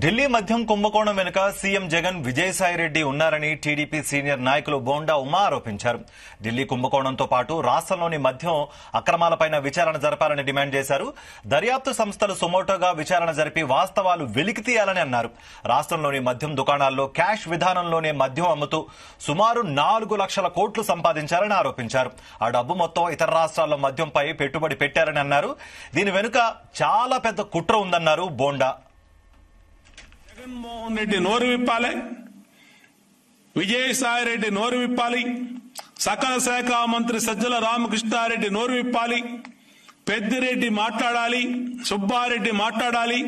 ఢిల్లీ మధ్యం కుంభకోణం వెనుక సీఎం జగన్ విజయసాయి రెడ్డి ఉన్నారని టీడీపీ సీనియర్ నాయకులు బోండా ఉమా ఆరోపించారు. ఢిల్లీ కుంభకోణంతో పాటు రాష్ట్రంలోని మద్యం అక్రమాలపైన విచారణ జరపాలని డిమాండ్ చేశారు. దర్యాప్తు సంస్థలు సుమోటోగా విచారణ జరిపి వాస్తవాలు వెలికి తీయాలని అన్నారు. రాష్ట్రంలోని మద్యం దుకాణాల్లో క్యాష్ విధానంలోనే మద్యం అమ్ముతూ సుమారు 4 లక్షల కోట్లు సంపాదించారని ఆరోపించారు. ఆ డబ్బు మొత్తం ఇతర రాష్ట్రాల్లో మద్యంపై పెట్టుబడి పెట్టారని అన్నారు. దీని వెనుక చాలా పెద్ద కుట్ర ఉందన్నారు బోండా. జగన్మోహన్ రెడ్డి నోరు విప్పాలి, విజయసాయి రెడ్డి నోరు విప్పాలి, సకల శాఖ మంత్రి సజ్జల రామకృష్ణారెడ్డి నోరు విప్పాలి, పెద్దారెడ్డి మాట్లాడాలి, సుబ్బారెడ్డి మాట్లాడాలి.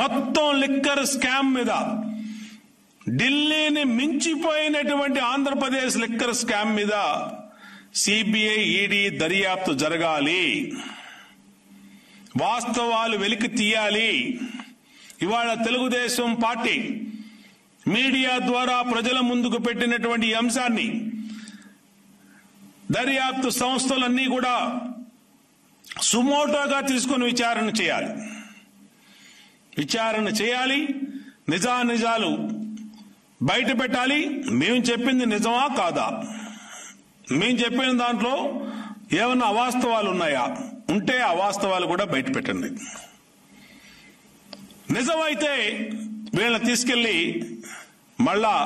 మొత్తం లిక్కర్ స్కామ్ మీద, ఢిల్లీని మించిపోయినటువంటి ఆంధ్రప్రదేశ్ లిక్కర్ స్కామ్ మీద సిబిఐ ఈడీ దర్యాప్తు జరగాలి, వాస్తవాలు వెలికి తీయాలి. ఇవాళ తెలుగుదేశం పార్టీ మీడియా ద్వారా ప్రజల ముందుకు పెట్టినటువంటి అంశాన్ని దర్యాప్తు సంస్థలన్నీ కూడా సుమోటోగా తీసుకుని విచారణ చేయాలి. నిజానిజాలు బయట పెట్టాలి. మేము చెప్పింది నిజమా కాదా, మేము చెప్పిన దాంట్లో ఏమైనా అవాస్తవాలు ఉన్నాయా, ఉంటే ఆ వాస్తవాలు కూడా బయట పెట్టండి. నిజమైతే వీళ్ళని తీసుకెళ్లి మళ్ళా